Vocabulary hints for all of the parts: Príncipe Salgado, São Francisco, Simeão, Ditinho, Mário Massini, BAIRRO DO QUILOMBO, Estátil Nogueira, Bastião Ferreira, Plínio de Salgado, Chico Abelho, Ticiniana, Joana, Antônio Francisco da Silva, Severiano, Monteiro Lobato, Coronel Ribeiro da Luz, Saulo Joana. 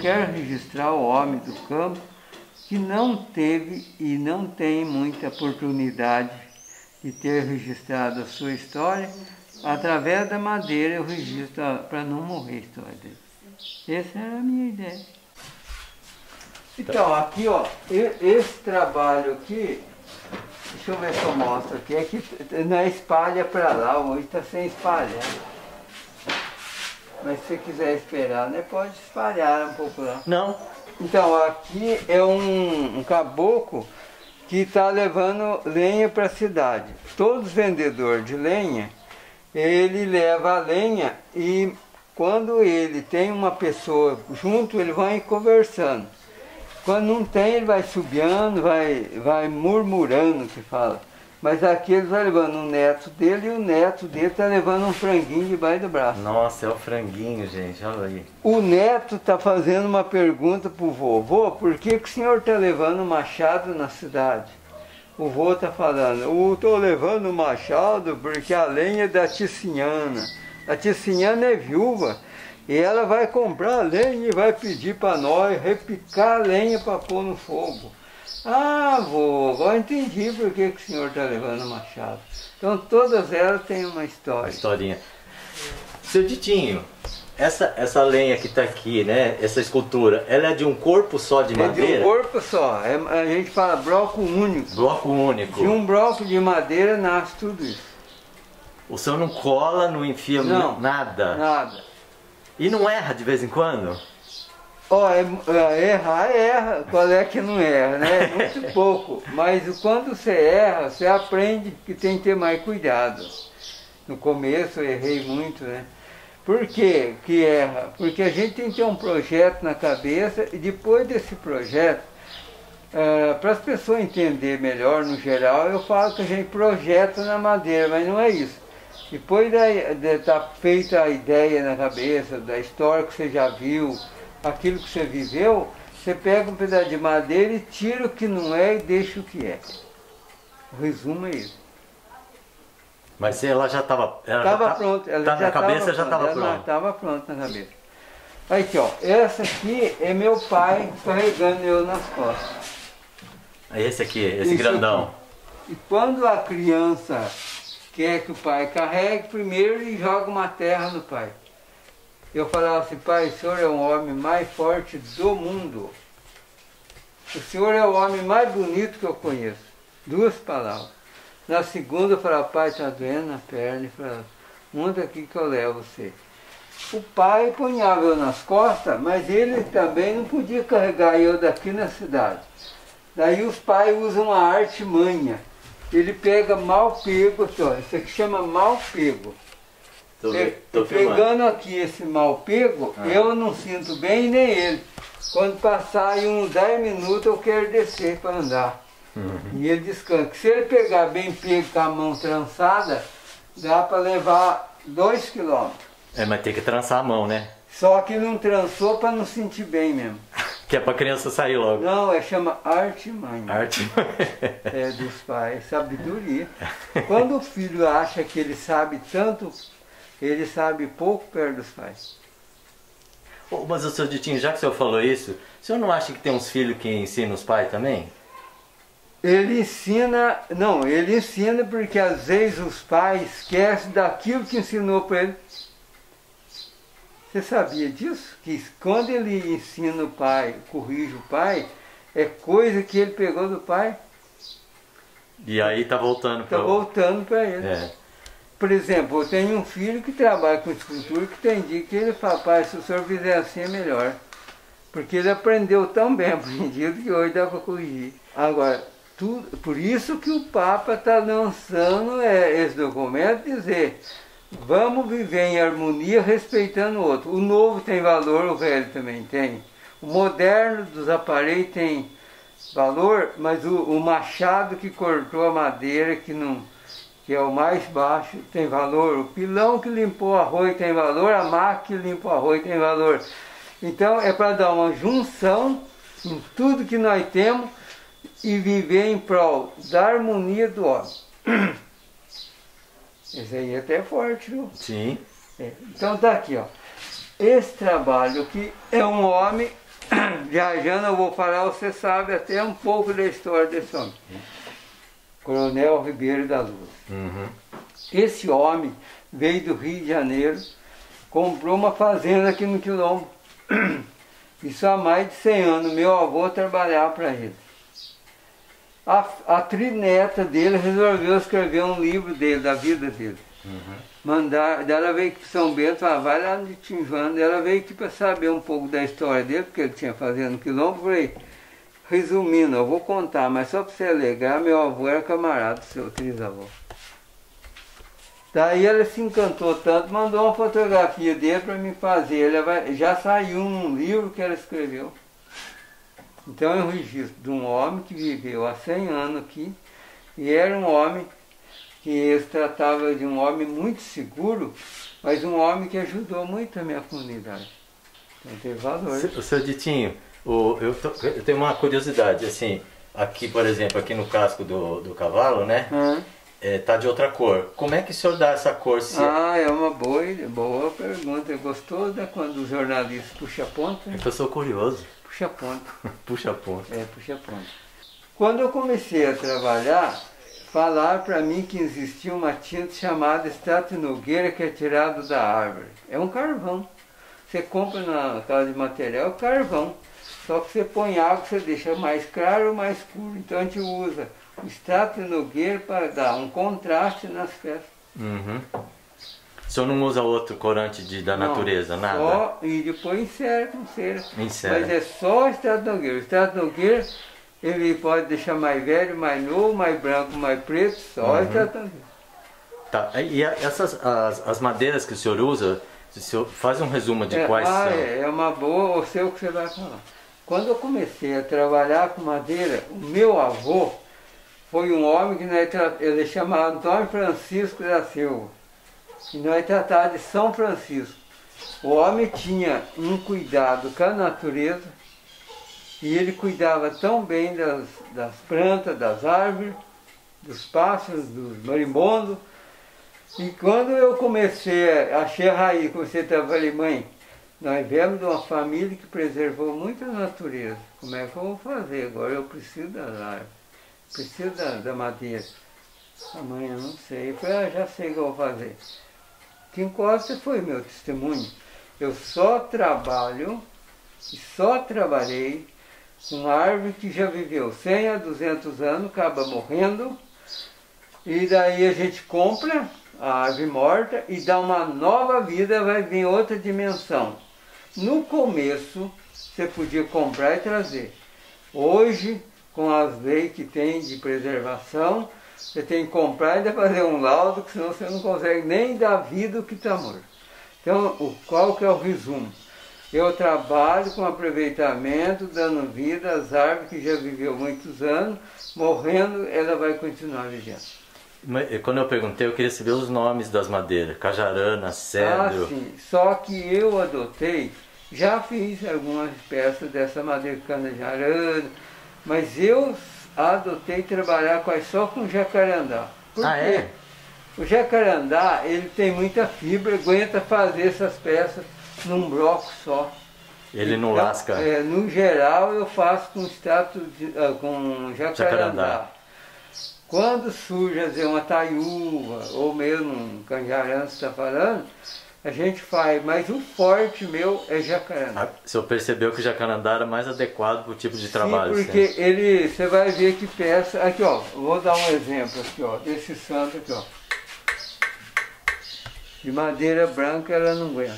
Quero registrar o homem do campo que não teve e não tem muita oportunidade de ter registrado a sua história. Através da madeira eu registro para não morrer a história dele. Essa era a minha ideia. Então, aqui ó, esse trabalho aqui, deixa eu ver se eu mostro aqui, é que na espalha para lá, hoje está sem espalha. Mas se você quiser esperar, né, pode espalhar um pouco lá. Não. Então, aqui é um caboclo que está levando lenha para a cidade. Todo vendedor de lenha, ele leva a lenha e quando ele tem uma pessoa junto, ele vai conversando. Quando não tem, ele vai subiando, vai murmurando, que fala. Mas aqui ele vai levando o neto dele e o neto dele está levando um franguinho debaixo do braço. Nossa, é o franguinho, gente, olha aí. O neto está fazendo uma pergunta para o vovô, por que o senhor está levando machado na cidade? O vô está falando, eu estou levando o machado porque a lenha é da Ticiniana. A Ticiniana é viúva e ela vai comprar a lenha e vai pedir para nós repicar a lenha para pôr no fogo. Ah, vô, agora entendi por que o senhor está levando o machado. Então todas elas têm uma história. Uma historinha. Seu Ditinho, essa lenha que está aqui, né, essa escultura, ela é de um corpo só de madeira? É de um corpo só. É, a gente fala bloco único. Bloco único. De um bloco de madeira nasce tudo isso. O senhor não cola, não enfia nada? Nada. E não erra de vez em quando? Ó, erra, qual é que não erra, né? Muito pouco. Mas quando você erra, você aprende que tem que ter mais cuidado. No começo eu errei muito, né? Por quê que erra? Porque a gente tem que ter um projeto na cabeça e depois desse projeto, para as pessoas entenderem melhor, no geral, eu falo que a gente projeta na madeira, mas não é isso. Depois de estar feita a ideia na cabeça, da história que você já viu, aquilo que você viveu, você pega um pedaço de madeira e tira o que não é e deixa o que é. O resumo é isso. Mas ela já estava... Estava pronta. Ela já estava pronta. Estava pronta na cabeça. Aqui, ó. Essa aqui é meu pai carregando eu nas costas. Esse aqui, esse grandão. Aqui. E quando a criança quer que o pai carregue, primeiro ele joga uma terra no pai. Eu falava assim, pai, o senhor é o homem mais forte do mundo. O senhor é o homem mais bonito que eu conheço. Duas palavras. Na segunda eu falava, pai, está doendo na perna. Eu falava, manda aqui que eu levo você. O pai punhava eu nas costas, mas ele também não podia carregar eu daqui na cidade. Daí os pais usam a artimanha. Ele pega mal pego, só. Isso aqui chama mal pego. Tô pegando aqui esse mal pego, eu não sinto bem nem ele. Quando passar em uns 10 minutos eu quero descer para andar. E ele descansa. Se ele pegar bem pego com a mão trançada, dá para levar 2 km. É, mas tem que trançar a mão, né? Só que não trançou para não sentir bem mesmo. Que é para criança sair logo. Não, chama artimanha. Artimanha. É dos pais, sabedoria. Quando o filho acha que ele sabe tanto... Ele sabe pouco perto dos pais. Oh, mas o seu Ditinho, já que o senhor falou isso, o senhor não acha que tem uns filhos que ensinam os pais também? Ele ensina, não, ele ensina porque às vezes os pais esquecem daquilo que ensinou para ele. Você sabia disso? Que quando ele ensina o pai, corrige o pai, é coisa que ele pegou do pai. E aí tá voltando para ele. Tá voltando para ele. É. Por exemplo, eu tenho um filho que trabalha com escultura, que tem dia que ele fala, pai, se o senhor fizer assim é melhor. Porque ele aprendeu tão bem aprendido que hoje dá para corrigir. Agora, tudo, por isso que o Papa está lançando esse documento, dizer, vamos viver em harmonia respeitando o outro. O novo tem valor, o velho também tem. O moderno dos aparelhos tem valor, mas o machado que cortou a madeira, que é o mais baixo, tem valor. O pilão que limpou o arroz tem valor, a máquina que limpou o arroz tem valor. Então é para dar uma junção em tudo que nós temos e viver em prol da harmonia do homem. Esse aí é até forte, viu? Sim. É. Então tá aqui, ó. Esse trabalho que é um homem, viajando eu vou falar, você sabe até um pouco da história desse homem. Coronel Ribeiro da Luz. Uhum. Esse homem veio do Rio de Janeiro, comprou uma fazenda aqui no Quilombo. Isso há mais de 100 anos, meu avô trabalhava para ele. A trineta dele resolveu escrever um livro dele, da vida dele. Uhum. Ela veio aqui para São Bento, vai lá no Ditinho, ela veio aqui para saber um pouco da história dele, porque ele tinha fazendo quilombo, falei, resumindo, eu vou contar, mas só para você alegar, meu avô era camarada do seu trisavô. Daí ela se encantou tanto, mandou uma fotografia dele para me fazer, já saiu num livro que ela escreveu. Então é um registro de um homem que viveu há 100 anos aqui, e era um homem que se tratava de um homem muito seguro, mas um homem que ajudou muito a minha comunidade. Então teve valor. Seu Ditinho, eu tenho uma curiosidade, assim, aqui por exemplo, aqui no casco do cavalo, né? Tá de outra cor. Como é que o senhor dá essa cor? É uma boa pergunta. Gostou quando o jornalista puxa a ponta? É que eu sou curioso. Puxa ponto. Puxa ponto. É, puxa ponto. Quando eu comecei a trabalhar, falaram para mim que existia uma tinta chamada Estátil Nogueira, que é tirado da árvore. É um carvão. Você compra na casa de material, é carvão. Só que você põe água, você deixa mais claro ou mais escuro. Então a gente usa o Estátil Nogueira para dar um contraste nas peças. Uhum. O senhor não usa outro corante da natureza, nada? Só, e depois insere com cera. Insere. Mas é só o Estátil Nogueira. O Estátil Nogueira, ele pode deixar mais velho, mais novo, mais branco, mais preto, só o Estátil Nogueira. Tá, e as madeiras que o senhor usa, o senhor faz um resumo de quais são? É uma boa, ou sei o que você vai falar. Quando eu comecei a trabalhar com madeira, o meu avô foi um homem que ele chamava Antônio Francisco da Silva. E nós tratávamos de São Francisco. O homem tinha um cuidado com a natureza e ele cuidava tão bem das plantas, das árvores, dos pássaros, dos marimbondos. E quando eu comecei, achei a raiz, comecei a trabalhar, mãe, nós viemos de uma família que preservou muito a natureza. Como é que eu vou fazer agora? Eu preciso das árvores, preciso da madeira. A mãe, eu não sei. Eu falei, já sei o que eu vou fazer. Quem consta foi meu testemunho. Eu só trabalho e só trabalhei com uma árvore que já viveu 100 a 200 anos, acaba morrendo, e daí a gente compra a árvore morta e dá uma nova vida, vai vir outra dimensão. No começo, você podia comprar e trazer. Hoje, com as leis que tem de preservação, você tem que comprar e ainda fazer um laudo, que senão você não consegue nem dar vida ao que está morto. Então, qual que é o resumo? Eu trabalho com aproveitamento, dando vida às árvores que já viveu muitos anos, morrendo, ela vai continuar vivendo. Quando eu perguntei, eu queria saber os nomes das madeiras, cajarana, cedro... Ah, sim. Só que eu adotei, já fiz algumas peças dessa madeira, cana-de-arana, mas eu... adotei trabalhar quase só com jacarandá. Por quê? É? O jacarandá, ele tem muita fibra, aguenta fazer essas peças num bloco só. Ele não lasca? No geral eu faço com jacarandá. Quando surge assim, uma taiúva ou mesmo um canjarão, você está falando, a gente faz, mas o forte meu é jacarandá. O senhor percebeu que o jacarandá era mais adequado para o tipo de trabalho? Sim, porque ele, você vai ver que peça... Aqui, ó, vou dar um exemplo aqui, ó, desse santo aqui, ó. De madeira branca ela não aguenta.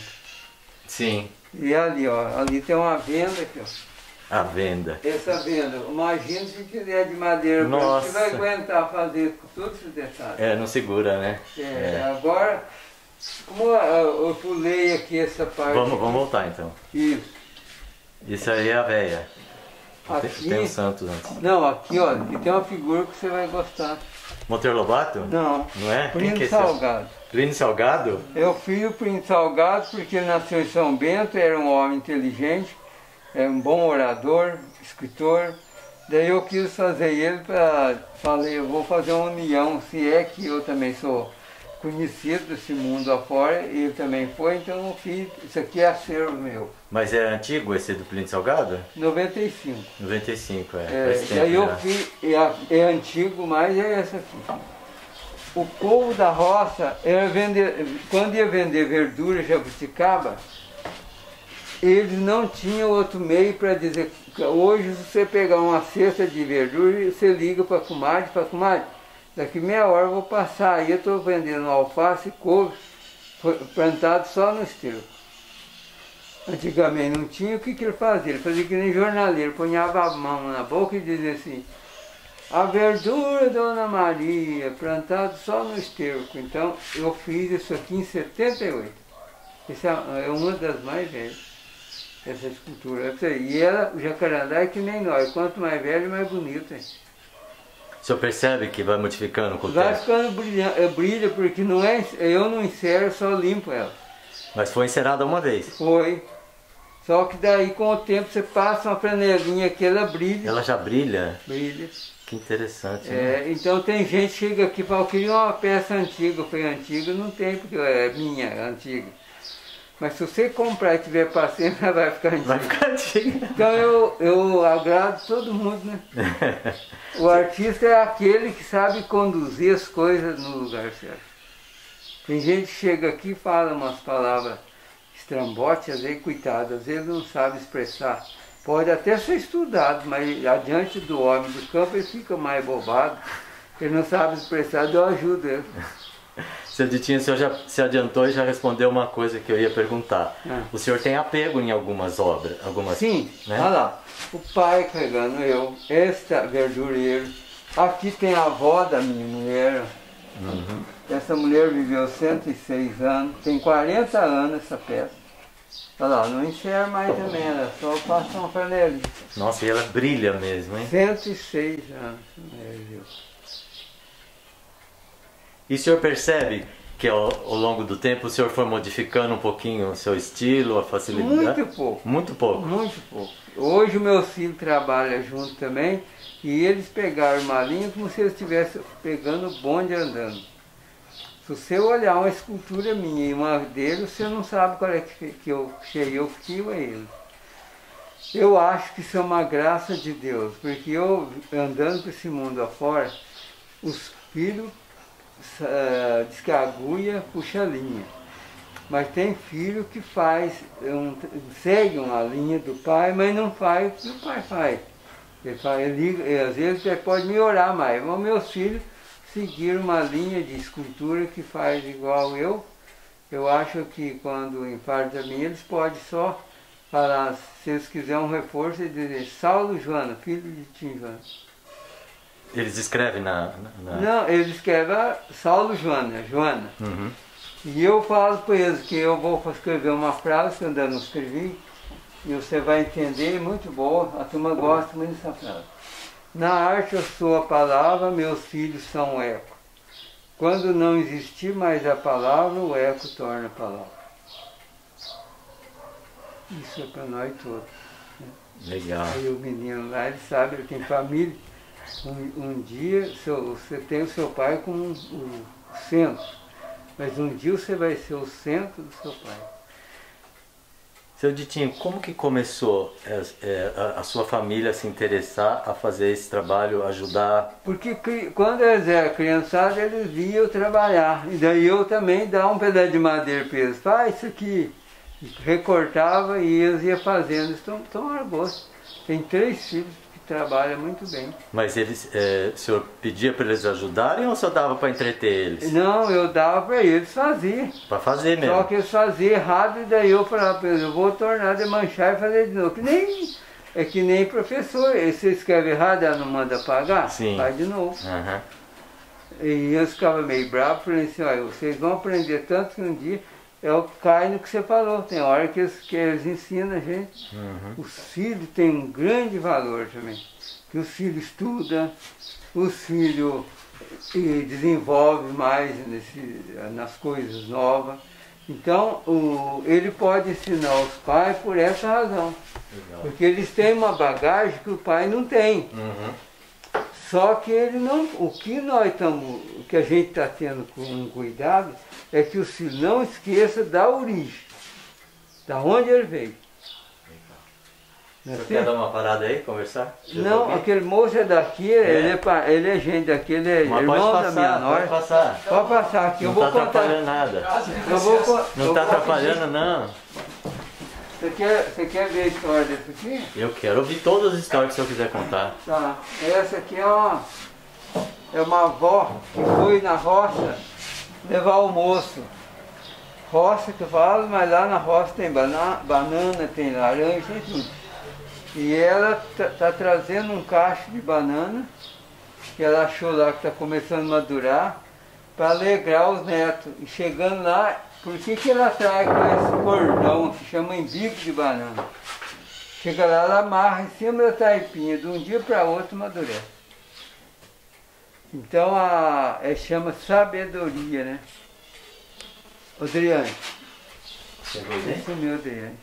Sim. E ali, ó, ali tem uma venda aqui, ó. A venda. Essa venda. Imagina se quiser de madeira branca, você vai aguentar fazer tudo esse detalhe. É, não segura, né? É. Agora... Como eu pulei aqui essa parte. Vamos voltar então. Isso. Isso aí é a véia. Aqui, tem um santo antes. Não, aqui ó, aqui tem uma figura que você vai gostar. Monteiro Lobato? Não. Não é? Plínio de Salgado. Plínio de Salgado? É o filho do Príncipe Salgado, porque ele nasceu em São Bento, era um homem inteligente, era um bom orador, escritor. Daí eu quis fazer ele para... Falei, eu vou fazer uma união, se é que eu também sou... conhecido desse mundo afora, e também foi, então eu fiz, isso aqui é acervo meu. Mas é antigo esse do Plínio de Salgado? 95. 95, é. E aí eu fiz, é antigo, mas é essa aqui. O povo da roça, era vender, quando ia vender verdura, jabuticaba, eles não tinham outro meio para dizer, hoje se você pegar uma cesta de verdura, você liga para a comadre, daqui meia hora eu vou passar, aí eu estou vendendo alface e couve plantado só no esterco. Antigamente não tinha, o que ele fazia? Ele fazia que nem jornaleiro, punhava a mão na boca e dizia assim, a verdura Dona Maria, plantado só no esterco. Então eu fiz isso aqui em 78. Essa é uma das mais velhas, essa escultura. E ela, o jacarandá é que nem nós, quanto mais velho, mais bonito. Hein? O senhor percebe que vai modificando com o tempo? Vai ficando brilha, porque não é, eu não encero, eu só limpo ela. Mas foi encerada uma vez? Foi. Só que daí com o tempo você passa uma panelinha que ela brilha. Ela já brilha? Brilha. Que interessante. É, né? Então tem gente que chega aqui e fala, eu queria uma peça antiga. Foi antiga, não tem, porque é minha, é antiga. Mas se você comprar e tiver paciência, vai ficar antiga. Vai ficar antiga. Então eu agrado todo mundo, né? O artista é aquele que sabe conduzir as coisas no lugar certo. Tem gente que chega aqui e fala umas palavras estrambotes, aí, coitado, às vezes não sabe expressar. Pode até ser estudado, mas adiante do homem do campo ele fica mais bobado. Ele não sabe expressar, eu ajudo ele. Seu Ditinho, o senhor já se adiantou e já respondeu uma coisa que eu ia perguntar. O senhor tem apego em algumas obras? Algumas, sim, né? Olha lá. O pai carregando eu, esta verdureiro. Aqui tem a avó da minha mulher. Uhum. Essa mulher viveu 106 anos, tem 40 anos essa peça. Olha lá, não enxerga mais também, ela só passa uma panelinha. Nossa, e ela brilha mesmo, hein? 106 anos, meu Deus. E o senhor percebe que ao longo do tempo o senhor foi modificando um pouquinho o seu estilo, a facilidade? Muito pouco. Muito pouco? Muito pouco. Hoje o meu filho trabalha junto também e eles pegaram uma linha como se eles estivessem pegando o bonde andando. Se você olhar uma escultura minha e uma dele, você não sabe qual é que eu cheguei, eu fio a ele. Eu acho que isso é uma graça de Deus, porque eu andando por esse mundo afora, os filhos... diz que a agulha puxa a linha, mas tem filho que faz, segue uma linha do pai, mas não faz o que o pai faz. Ele faz, ele, às vezes ele pode melhorar mais, mas meus filhos seguiram uma linha de escultura que faz igual eu. Eu acho que quando infarta a minha, eles podem só falar, se eles quiserem um reforço, e dizer Saulo Joana, filho de Ditinho Joana. Eles escrevem na... Não, eles escrevem Saulo Joana, Joana. Uhum. E eu falo para eles que eu vou escrever uma frase que eu ainda não escrevi, e você vai entender, muito boa, a turma gosta muito dessa frase. Na arte eu sou a palavra, meus filhos são o eco. Quando não existir mais a palavra, o eco torna a palavra. Isso é para nós todos. Né? Legal. Aí o menino lá, ele sabe, ele tem família. Um dia você tem o seu pai como o centro, mas um dia você vai ser o centro do seu pai. Seu Ditinho, como que começou a sua família a se interessar a fazer esse trabalho, ajudar? Porque quando eles eram criançados, eles vinham trabalhar. E daí eu também dava um pedaço de madeira para eles. Ah, isso aqui. Recortava e eles iam fazendo. Estão arboços. Tem 3 filhos que trabalham muito bem. Mas eles, o senhor pedia para eles ajudarem ou só dava para entreter eles? Não, eu dava para eles fazer. Para fazer mesmo? Só que eles faziam errado e daí eu falava para eles, eu vou tornar de manchar e fazer de novo. É que nem professor, se escreve errado, ela não manda pagar, sim, faz de novo. Uhum. E eles ficavam meio bravos, falando assim, olha, vocês vão aprender tanto que um dia... Eu caio no que você falou, tem hora que eles ensinam a gente. Uhum. Os filhos têm um grande valor também, que os filhos estudam, os filhos desenvolvem mais nas coisas novas. Então, ele pode ensinar os pais por essa razão. Legal. Porque eles têm uma bagagem que o pai não tem. Uhum. Só que ele não, o que a gente está tendo com cuidado, é que o filho não esqueça da origem, da onde ele veio. Você quer dar uma parada aí, conversar? Não, aquele moço é daqui, ele é gente daqui, ele é irmão da minha nora. Pode passar, pode passar aqui. Não está atrapalhando nada. Não está atrapalhando, não. Você quer ver a história desse aqui? Eu quero ouvir todas as histórias que o senhor quiser contar. Tá, essa aqui é uma avó que foi na roça levar almoço. Roça que eu falo, mas lá na roça tem banana, tem laranja, tem tudo. E ela tá trazendo um cacho de banana, que ela achou lá que tá começando a madurar, para alegrar os netos. E chegando lá, por que ela traz com esse cordão que chama embico de banana? Chega lá, ela amarra em cima da taipinha, de um dia para outro amadurece. Então, chama sabedoria, né? Adriane. Isso é meu, Adriane.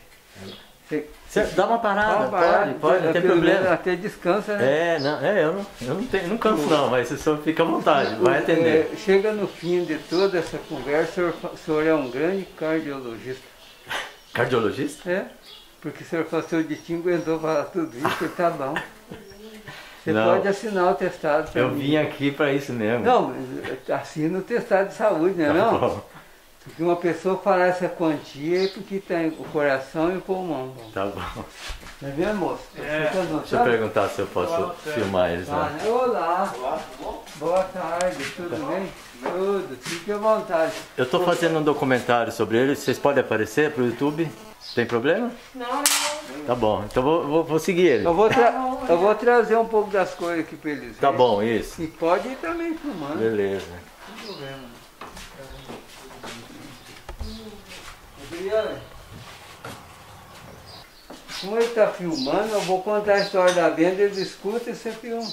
Você dá uma parada, pode, não tem problema. Até descansa, né? Eu não canso não, mas o senhor fica à vontade, vai atender. Chega no fim de toda essa conversa, o senhor é um grande cardiologista. Cardiologista? É, porque o senhor falou, seu Ditinho aguentou falar tudo isso, tá bom. Você pode assinar o testado para mim. Eu vim aqui para isso mesmo. Não, assina o testado de saúde, né? Não? Bom. Porque uma pessoa falar essa quantia é porque tem o coração e o pulmão. Tá bom. Tá vendo, moço? Deixa eu perguntar se eu posso filmar eles. Lá. Olá. Olá, tudo bom? Boa tarde, tudo bem? Tudo, fique à vontade. Eu estou fazendo um documentário sobre eles, vocês podem aparecer para o YouTube? Tem problema? Não. Tá bom, então vou seguir ele. Eu vou trazer um pouco das coisas aqui para eles. Tá bom, isso. E pode ir também filmando. Beleza. Não tem problema. Adriana, como ele está filmando, eu vou contar a história da venda, eles escutam e você filma.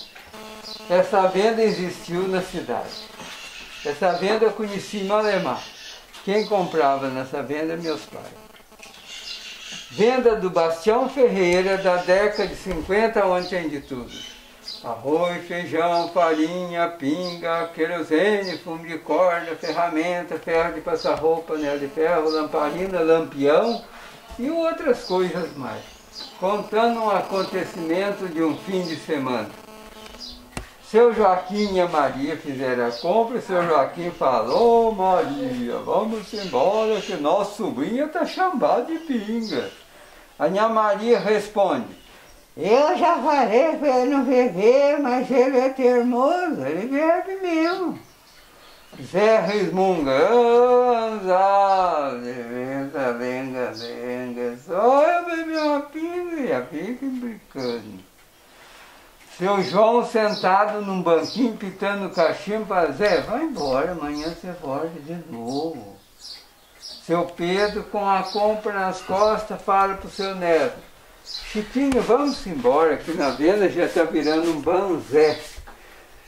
Essa venda existiu na cidade. Essa venda eu conheci em Malemar. Quem comprava nessa venda, meus pais. Venda do Bastião Ferreira, da década de 50, onde tem de tudo. Arroz, feijão, farinha, pinga, querosene, fumo de corda, ferramenta, ferro de passar roupa, anel de ferro, lamparina, lampião e outras coisas mais. Contando um acontecimento de um fim de semana. Seu Joaquim e a Maria fizeram a compra e seu Joaquim falou, Maria, vamos embora que nossa sobrinha está chambada de pinga. A minha Maria responde, eu já falei para ele não beber, mas ele é termoso, ele bebe mesmo. Zé resmunga, venga, venga, venga, só eu bebi uma pinga e a pinga brincando. Seu João sentado num banquinho, pitando o cachimbo, fala, Zé, vai embora, amanhã você volta de novo. Seu Pedro, com a compra nas costas, fala pro seu neto, Chiquinho, vamos embora, que na venda já está virando um banzé.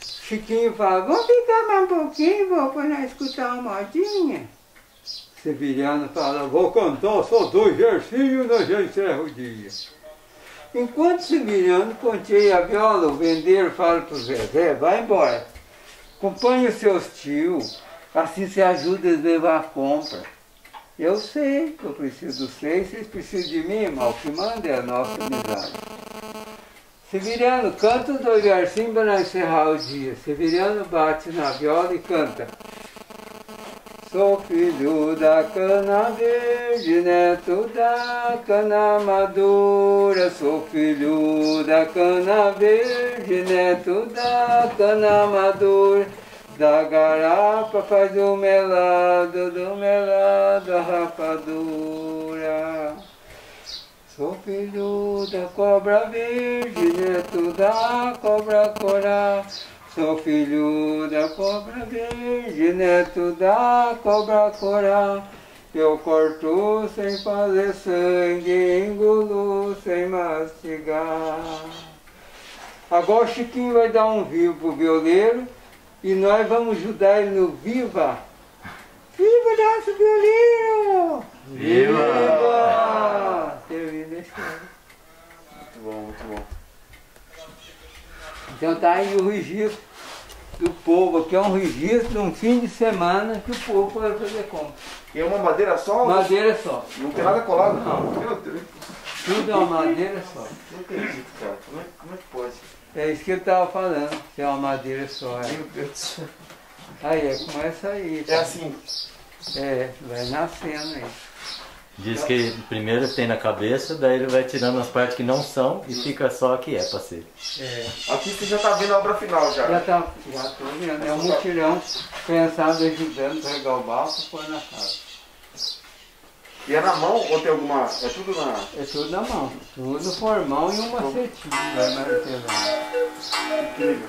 Chiquinho fala, vamos ficar mais um pouquinho, vou para nós escutar uma modinha. Severiano fala, vou cantar só 2 versinhos, nós já encerra o dia. Enquanto Simeão ponteia a viola, o vendeiro fala para o Zezé, vai embora. Acompanhe os seus tios, assim se ajuda a levar a compra. Eu sei que eu preciso de vocês, vocês precisam de mim, mal que manda é a nossa amizade. Severiano, canta do olhar sim para encerrar o dia. Severiano bate na viola e canta. Sou filho da cana verde, neto da cana madura. Sou filho da cana verde, neto da cana madura. Da garapa faz do melado a rapadura. Sou filho da cobra verde, neto da cobra corá. Sou filho da cobra verde, neto da cobra corá. Eu corto sem fazer sangue, engulo sem mastigar. Agora o Chiquinho vai dar um vivo pro violeiro e nós vamos ajudar ele no Viva. Viva o nosso violeiro! Viva! Muito bom, muito bom. Então tá aí o registro do povo, que é um registro de um fim de semana que o povo vai fazer compra. E é uma madeira só? Madeira só. Não tem nada colado? Não. Meu Deus. Tudo é uma madeira só. Não acredito, cara. Como é que pode? É isso que eu estava falando, que é uma madeira só. É. Meu Deus do céu. Aí é como essa aí. É assim? É, vai nascendo aí. Diz que primeiro tem na cabeça, daí ele vai tirando as partes que não são e fica só a que é, parceiro. É. Aqui você já está vendo a obra final já. Já estou vendo. É um mutirão pensado ajudando a pegar o barco e pôr na casa. E é na mão ou tem alguma... é tudo na... é tudo na mão. Tudo formão e um macetinho. Vai martelando. Incrível.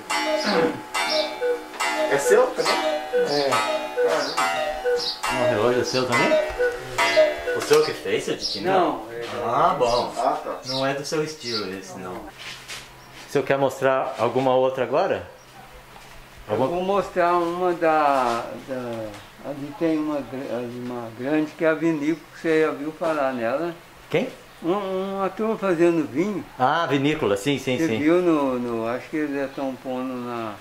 É seu também? É. Caramba. O relógio é seu também? O seu que fez, seu Ditinho? Não. Ah, bom. Ah, tá. Não é do seu estilo esse, não. O senhor quer mostrar alguma outra agora? Eu vou mostrar uma Ali tem uma grande que é a vinícola, que você já viu falar nela. Quem? Uma turma fazendo vinho. Ah, vinícola, sim, sim, sim. Você viu no... acho que eles estão pondo na...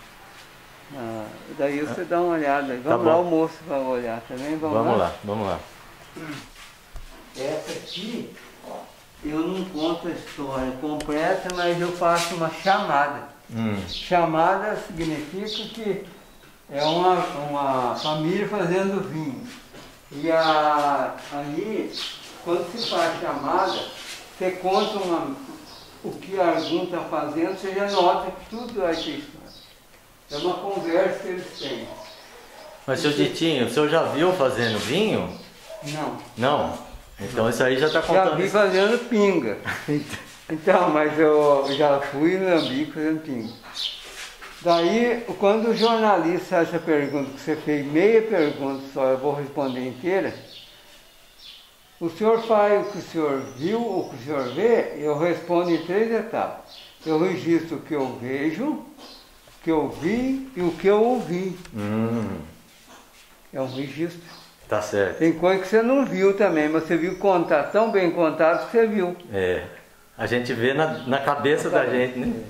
daí você dá uma olhada. Vamos lá, o moço vai olhar também. Vamos lá, vamos lá. Essa aqui, eu não conto a história completa, mas eu faço uma chamada. Chamada significa que é uma família fazendo vinho. E ali, quando se faz chamada, você conta o que alguém está fazendo, você já nota que tudo vai ter história. É uma conversa que eles têm. Mas, seu Ditinho, o senhor já viu fazendo vinho? Não. Não? Então isso aí já está contando. Já vi fazendo pinga. Então, mas eu já fui no Lambique fazendo pinga. Daí, quando o jornalista faz essa pergunta que você fez, meia pergunta só, eu vou responder inteira. O senhor faz o que o senhor viu, o que o senhor vê, eu respondo em três etapas. Eu registro o que eu vejo, o que eu vi e o que eu ouvi. É um registro. Tá certo. Tem coisa que você não viu também, mas você viu contar tão bem contado que você viu. É. A gente vê na cabeça da gente, né?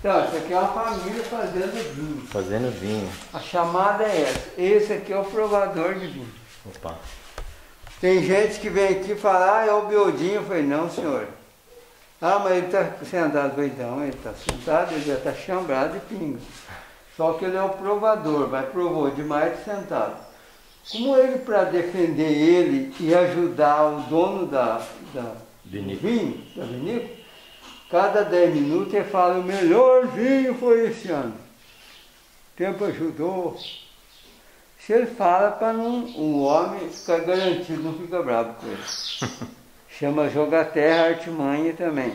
Então, isso aqui é uma família fazendo vinho. Fazendo vinho. A chamada é essa. Esse aqui é o provador de vinho. Opa. Tem gente que vem aqui e fala, ah, é o Biodinho. Eu falei, não, senhor. Ah, mas ele está sentado, doidão, ele está sentado, ele já está chambrado e pinga. Só que ele é o provador, mas provou demais de sentado. Como ele, para defender ele e ajudar o dono da vinícola, cada 10 minutos ele fala, o melhor vinho foi esse ano. O tempo ajudou. Se ele fala para o homem ficar garantido, não fica bravo com ele. Chama jogar terra, artimanha também.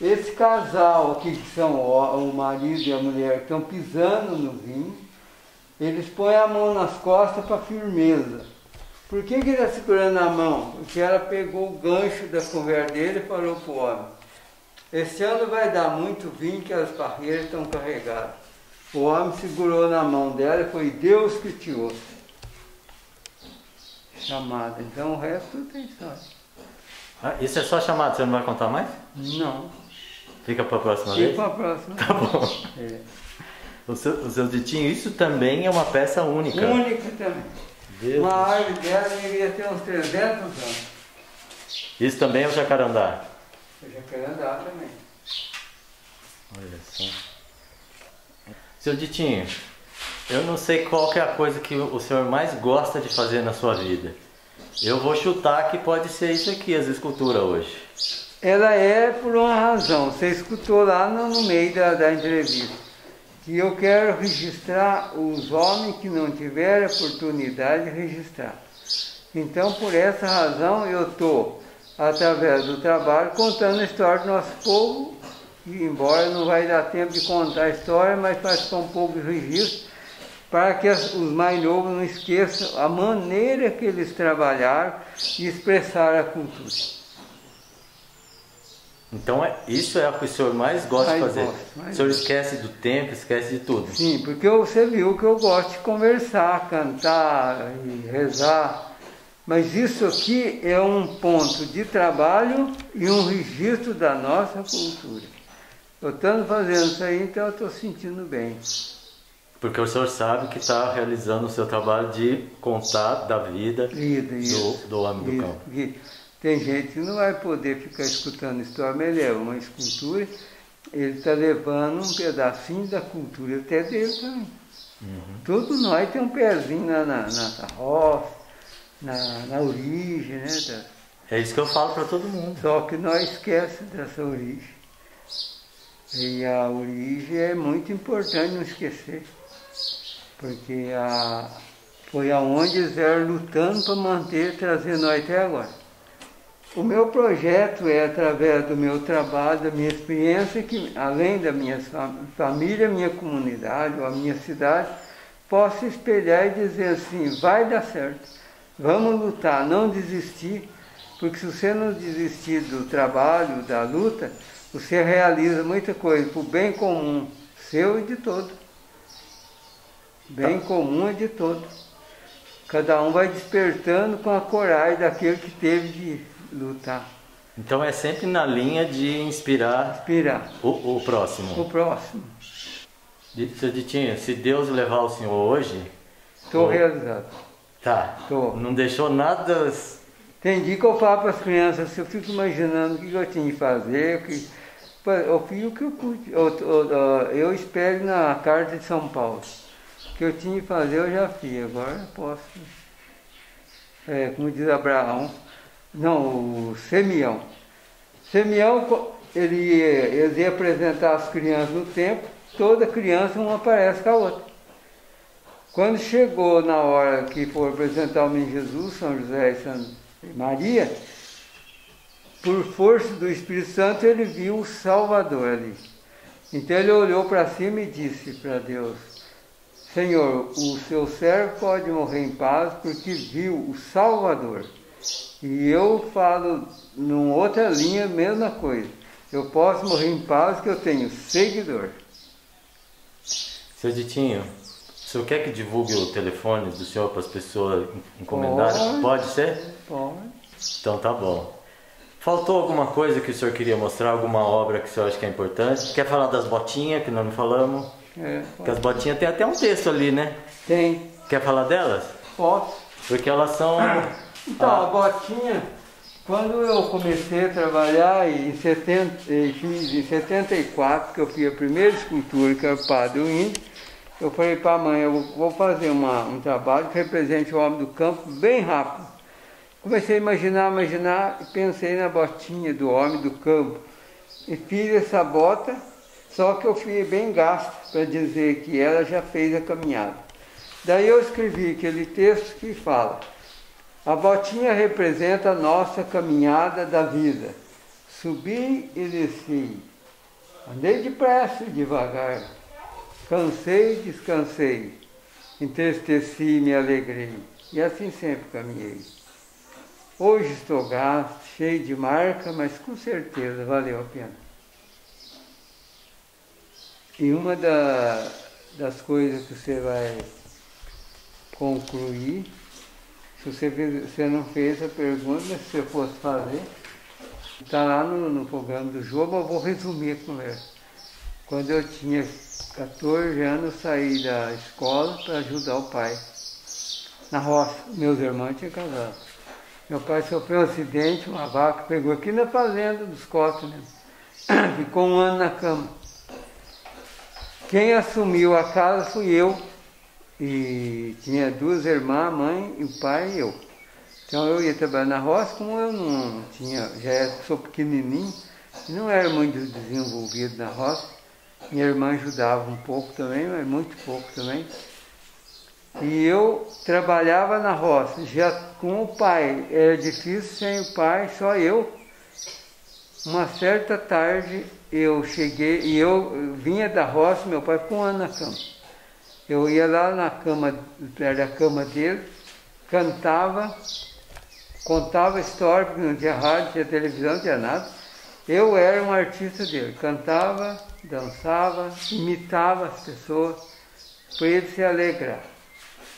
Esse casal aqui, que são o marido e a mulher, que estão pisando no vinho, eles põem a mão nas costas para firmeza. Por que ele está segurando a mão? Porque ela pegou o gancho da conversa dele e falou para o homem. Esse ano vai dar muito vinho que as barreiras estão carregadas. O homem segurou na mão dela e foi Deus que te ouça. Chamada. Então o resto tudo tem história. Ah, isso é só chamada, você não vai contar mais? Não. Fica para a próxima vez? Fica para a próxima. Tá bom. É. O seu Ditinho, isso também é uma peça única. Única também. Deus. Uma árvore dela devia ter uns 300 anos. Isso também é o jacarandá? O jacarandá também. Olha só. Seu Ditinho, eu não sei qual que é a coisa que o senhor mais gosta de fazer na sua vida. Eu vou chutar que pode ser isso aqui, as esculturas hoje. Ela é por uma razão. Você escutou lá no meio da entrevista. E eu quero registrar os homens que não tiveram oportunidade de registrar. Então, por essa razão, eu estou, através do trabalho, contando a história do nosso povo, e embora não vai dar tempo de contar a história, mas participar um pouco de registro, para que os mais novos não esqueçam a maneira que eles trabalharam e expressaram a cultura. Então, isso é o que o senhor mais gosta de fazer. O senhor esquece do tempo, esquece de tudo. Sim, porque você viu que eu gosto de conversar, cantar e rezar. Mas isso aqui é um ponto de trabalho e um registro da nossa cultura. Eu estando fazendo isso aí, então eu estou sentindo bem. Porque o senhor sabe que está realizando o seu trabalho de contar da vida do homem do campo. Tem gente que não vai poder ficar escutando história, mas ele é uma escultura, ele está levando um pedacinho da cultura até dele também. Uhum. Todos nós temos um pezinho na roça, na origem, né? É isso que eu falo para todo mundo. Só que nós esquecemos dessa origem. E a origem é muito importante não esquecer, porque foi aonde eles eram lutando para manter, trazer nós até agora. O meu projeto é, através do meu trabalho, da minha experiência, que além da minha família, minha comunidade ou a minha cidade, posso espelhar e dizer assim, vai dar certo, vamos lutar, não desistir, porque se você não desistir do trabalho, da luta, você realiza muita coisa para o bem comum seu e de todos. Bem comum e de todos. Cada um vai despertando com a coragem daquele que teve de lutar. Então é sempre na linha de inspirar o próximo. O próximo. Seu Ditinho, se Deus levar o senhor hoje... Estou realizado. Tá. Tô. Não deixou nada... Tem dia que eu falo para as crianças, eu fico imaginando o que eu tinha que fazer, eu fiz o que eu pude. Eu espero na Carta de São Paulo. O que eu tinha que fazer eu já fiz, agora eu posso... como diz Abraão... Não, o Simeão. Simeão, ele ia apresentar as crianças no templo, toda criança uma parece com a outra. Quando chegou na hora que for apresentar o menino Jesus, São José e Santa Maria, por força do Espírito Santo ele viu o Salvador ali. Então ele olhou para cima e disse para Deus, Senhor, o seu servo pode morrer em paz porque viu o Salvador. E eu falo, numa outra linha, a mesma coisa. Eu posso morrer em paz que eu tenho seguidor. Seu Ditinho, o senhor quer que divulgue o telefone do senhor para as pessoas encomendarem? Pode ser? Pode. Então tá bom. Faltou alguma coisa que o senhor queria mostrar? Alguma obra que o senhor acha que é importante? Quer falar das botinhas que nós não falamos? Porque as botinhas tem até um texto ali, né? Tem. Quer falar delas? Posso. Porque elas são... Então, a botinha, quando eu comecei a trabalhar em 74, que eu fiz a primeira escultura, que era o Padre Índio, eu falei para a mãe, eu vou fazer um trabalho que represente o homem do campo bem rápido. Comecei a imaginar, e pensei na botinha do homem do campo. E fiz essa bota, só que eu fui bem gasto para dizer que ela já fez a caminhada. Daí eu escrevi aquele texto que fala... A botinha representa a nossa caminhada da vida. Subi e desci. Andei depressa e devagar. Cansei e descansei. Entristeci e me alegrei. E assim sempre caminhei. Hoje estou gasto, cheio de marca, mas com certeza valeu a pena. E uma das coisas que você vai concluir... Se você não fez a pergunta, se eu fosse fazer, está lá no programa do João, mas eu vou resumir a conversa. Quando eu tinha 14 anos, saí da escola para ajudar o pai na roça. Meus irmãos tinham casado. Meu pai sofreu um acidente, uma vaca pegou aqui na fazenda dos Costa mesmo. Ficou um ano na cama. Quem assumiu a casa fui eu. E tinha duas irmãs, a mãe e o pai e eu. Então eu ia trabalhar na roça, como eu não tinha, sou pequenininho, não era muito desenvolvido na roça. Minha irmã ajudava um pouco também, mas muito pouco também. E eu trabalhava na roça, já com o pai. Era difícil sem o pai, só eu. Uma certa tarde eu cheguei, e eu vinha da roça, meu pai ficou um ano na cama. Eu ia lá na cama, perto da cama dele, cantava, contava história, porque não tinha rádio, não tinha televisão, não tinha nada. Eu era um artista dele, cantava, dançava, imitava as pessoas para ele se alegrar.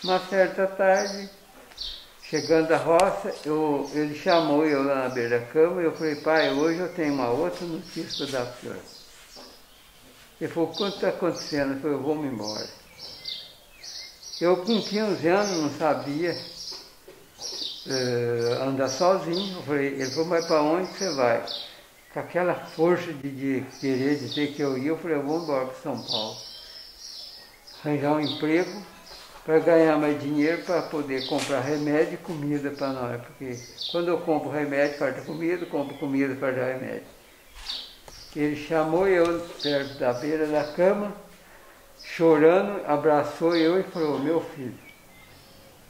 Uma certa tarde, chegando da roça, ele chamou eu lá na beira da cama e eu falei, pai, hoje eu tenho uma outra notícia para dar para o senhor. Ele falou, o que está acontecendo? Eu falei, eu vou-me embora. Eu com 15 anos não sabia andar sozinho. Eu falei, ele falou, mas para onde você vai? Com aquela força de querer dizer que eu ia, eu falei, eu vou embora para São Paulo. Arranjar um emprego para ganhar mais dinheiro, para poder comprar remédio e comida para nós. Porque quando eu compro remédio, falta comida, compro comida, falta remédio. Ele chamou eu perto da beira da cama, chorando, abraçou eu e falou, meu filho,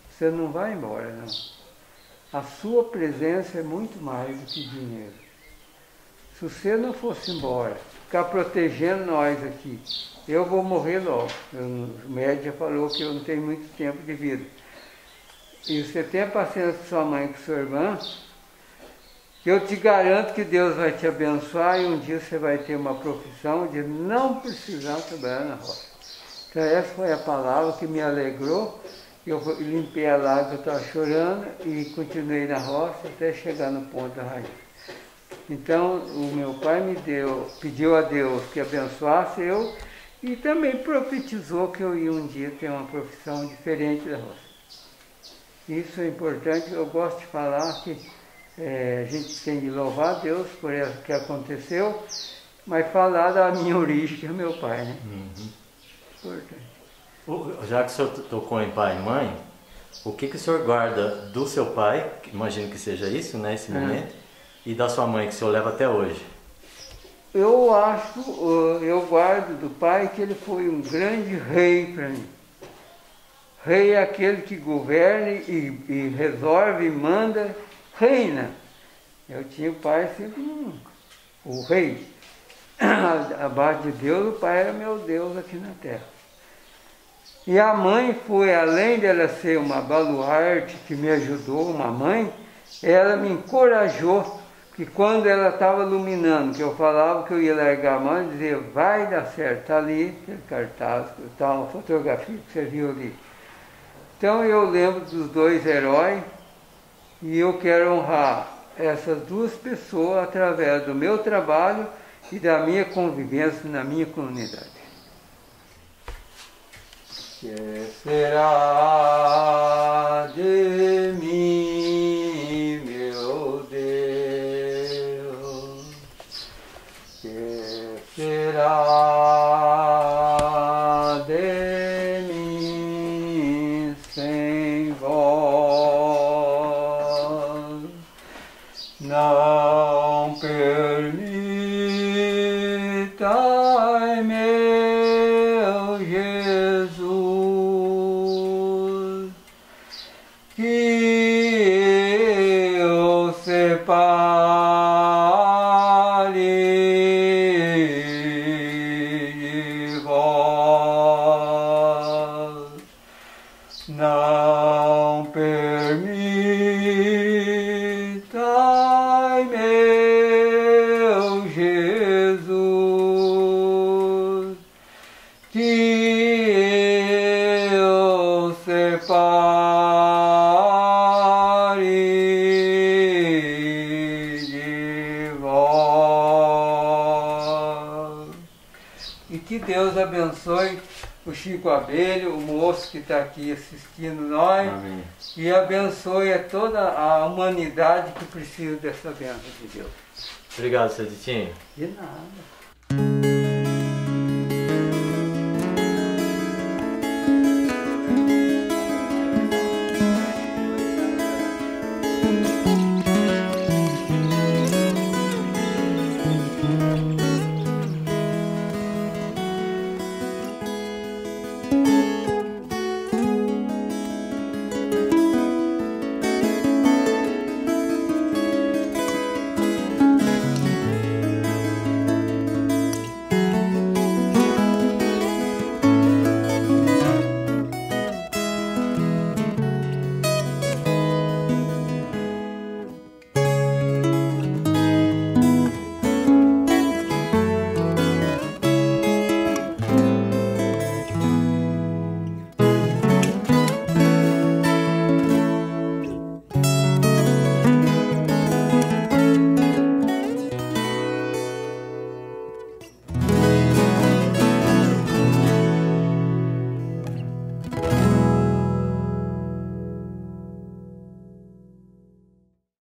você não vai embora, não. A sua presença é muito mais do que dinheiro. Se você não fosse embora, ficar protegendo nós aqui, eu vou morrer logo. O médico já falou que eu não tenho muito tempo de vida. E você tem a paciência com sua mãe e com sua irmã, que eu te garanto que Deus vai te abençoar e um dia você vai ter uma profissão de não precisar trabalhar na roça. Então essa foi a palavra que me alegrou. Eu limpei a lágrima que eu estava chorando e continuei na roça até chegar no ponto da raiz. Então o meu pai pediu a Deus que abençoasse eu e também profetizou que eu ia um dia ter uma profissão diferente da roça. Isso é importante, eu gosto de falar que a gente tem de louvar a Deus por isso que aconteceu, mas falar da minha origem que é meu pai, né? Uhum. Importante. Já que o senhor tocou em pai e mãe, o que o senhor guarda do seu pai, imagino que seja isso, né, esse momento, e da sua mãe, que o senhor leva até hoje? Eu acho, eu guardo do pai que ele foi um grande rei para mim. Rei é aquele que governa e resolve, e manda, reina. Eu tinha o pai sempre o rei. Abaixo de Deus, o pai era meu Deus aqui na terra. E a mãe foi, além dela ser uma baluarte que me ajudou, uma mãe, ela me encorajou, que quando ela estava iluminando, que eu falava que eu ia largar a mão e dizer, vai dar certo, tá ali, aquele cartaz, tal, fotografia que você viu ali. Então eu lembro dos dois heróis e eu quero honrar essas duas pessoas através do meu trabalho e da minha convivência na minha comunidade. Que será de mim, meu Deus? Que será de mim sem vós? Não permitai, meu Jesus, que eu separe de vós. Não permitai, meu Jesus, que eu separe abençoe o Chico Abelho, o moço que está aqui assistindo nós. Amém. E abençoe a toda a humanidade que precisa dessa bênção de Deus. Obrigado, seu Ditinho. De nada.